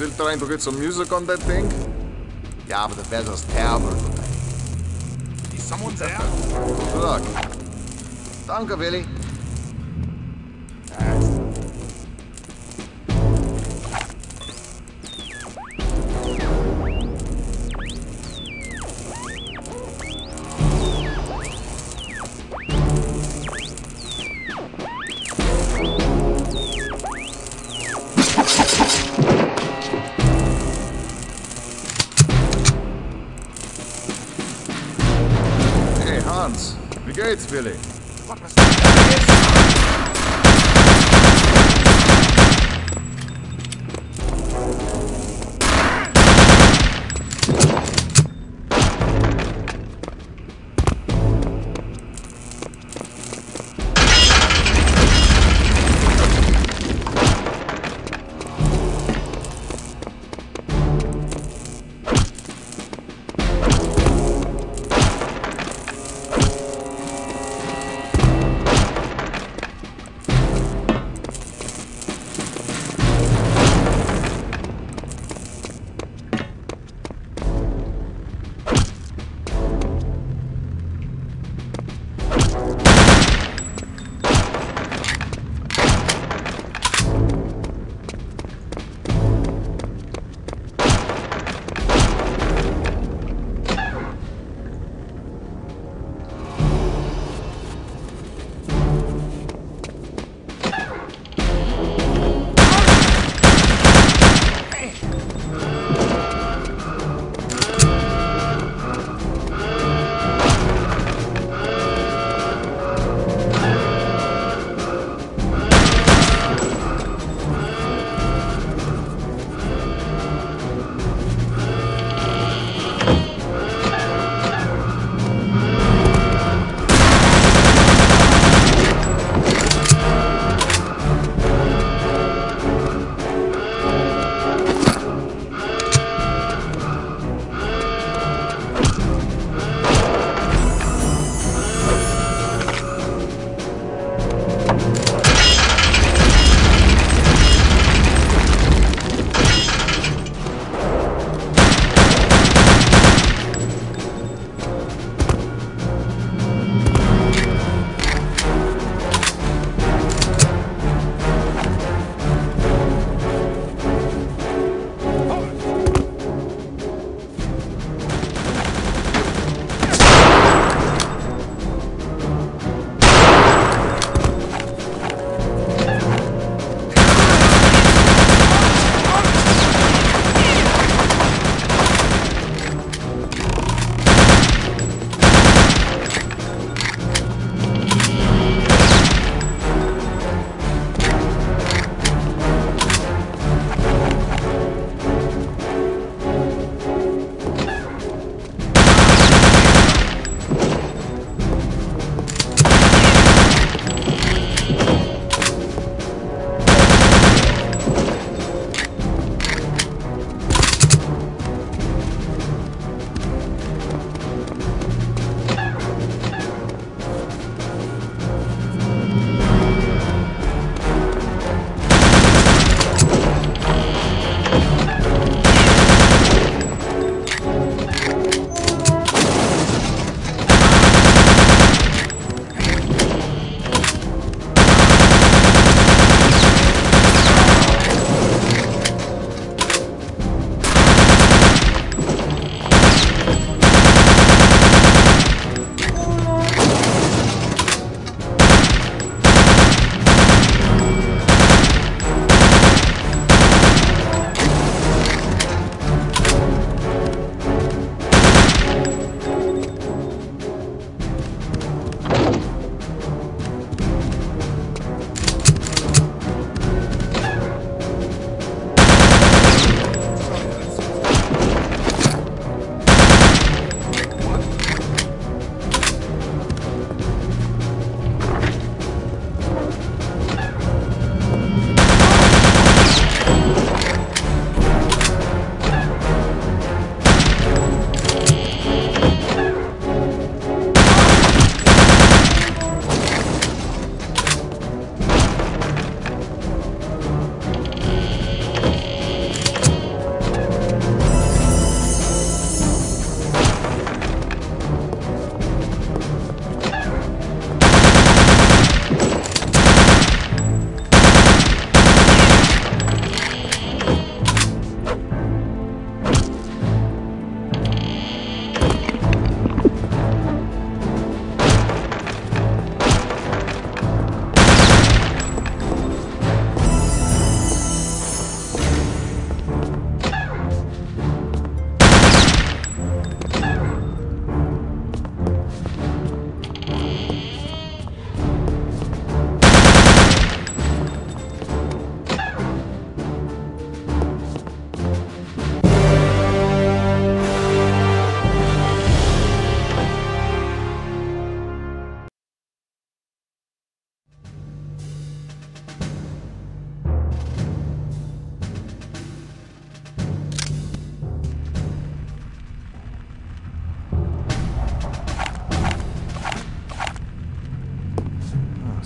Still trying to get some music on that thing? Yeah, but the weather's terrible today. Is someone there? Good luck. Danke, Willy. Wie geht's, Billy?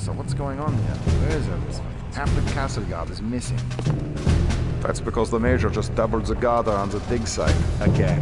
So what's going on here? Where is everything? Half the castle guard is missing. That's because the Major just doubled the guard on the dig site again.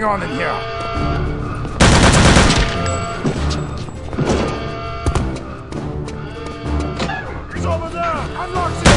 going on in here? He's over there! Unlock him!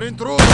An intruder!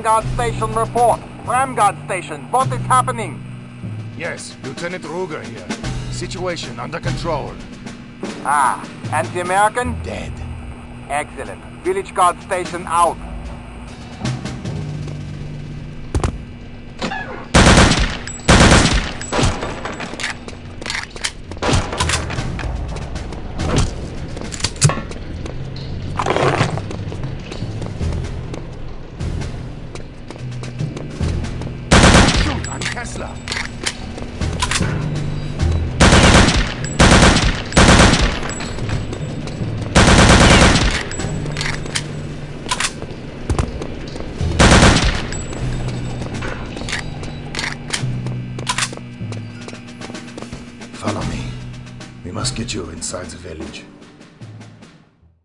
Ramguard Station report. Ramguard Station, what is happening? Yes, Lieutenant Ruger here. Situation under control. And the American? Dead. Excellent. Village Guard Station out. Kessler. Follow me. We must get you inside the village.